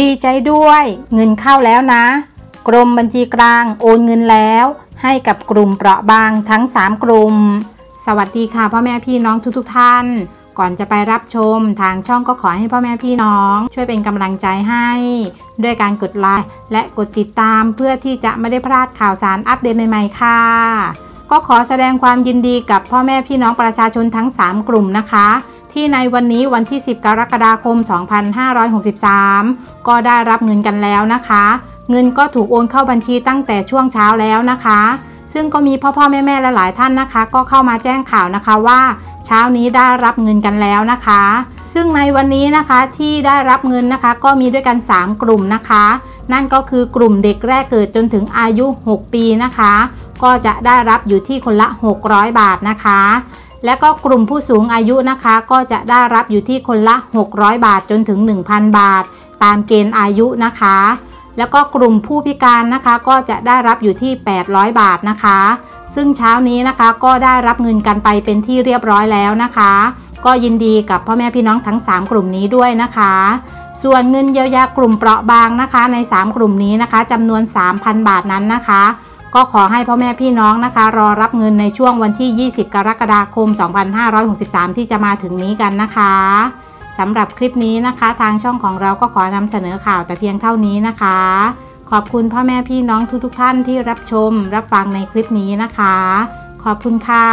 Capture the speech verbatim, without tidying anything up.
ดีใจด้วยเงินเข้าแล้วนะกรมบัญชีกลางโอนเงินแล้วให้กับกลุ่มเปราะบางทั้งสามกลุ่มสวัสดีค่ะพ่อแม่พี่น้องทุกๆท่านก่อนจะไปรับชมทางช่องก็ขอให้พ่อแม่พี่น้องช่วยเป็นกำลังใจให้ด้วยการกดไลค์และกดติดตามเพื่อที่จะไม่ได้พลาดข่าวสารอัปเดตใหม่ๆค่ะก็ขอแสดงความยินดีกับพ่อแม่พี่น้องประชาชนทั้งสามกลุ่มนะคะที่ในวันนี้วันที่สิบกรกฎาคมสองพันห้าร้อยหกสิบสามก็ได้รับเงินกันแล้วนะคะเงินก็ถูกโอนเข้าบัญชีตั้งแต่ช่วงเช้าแล้วนะคะซึ่งก็มีพ่อพ่อแม่แม่และหลายท่านนะคะก็เข้ามาแจ้งข่าวนะคะว่าเช้านี้ได้รับเงินกันแล้วนะคะซึ่งในวันนี้นะคะที่ได้รับเงินนะคะก็มีด้วยกันสามกลุ่มนะคะนั่นก็คือกลุ่มเด็กแรกเกิดจนถึงอายุหกปีนะคะก็จะได้รับอยู่ที่คนละหกร้อยบาทนะคะและก็กลุ่มผู้สูงอายุนะคะก็จะได้รับอยู่ที่คนละหกร้อยบาทจนถึง หนึ่งพัน บาทตามเกณฑ์อายุนะคะแล้วก็กลุ่มผู้พิการนะคะก็จะได้รับอยู่ที่แปดร้อยบาทนะคะซึ่งเช้านี้นะคะก็ได้รับเงินกันไปเป็นที่เรียบร้อยแล้วนะคะก็ยินดีกับพ่อแม่พี่น้องทั้งสามกลุ่มนี้ด้วยนะคะส่วนเงินเยียวยากลุ่มเปราะบางนะคะในสามกลุ่มนี้นะคะจำนวน สามพัน บาทนั้นนะคะก็ขอให้พ่อแม่พี่น้องนะคะรอรับเงินในช่วงวันที่ยี่สิบกรกฎาคมสองพันห้าร้อยหกสิบสามที่จะมาถึงนี้กันนะคะสำหรับคลิปนี้นะคะทางช่องของเราก็ขอนำเสนอข่าวแต่เพียงเท่านี้นะคะขอบคุณพ่อแม่พี่น้องทุกๆท่านที่รับชมรับฟังในคลิปนี้นะคะขอบคุณค่ะ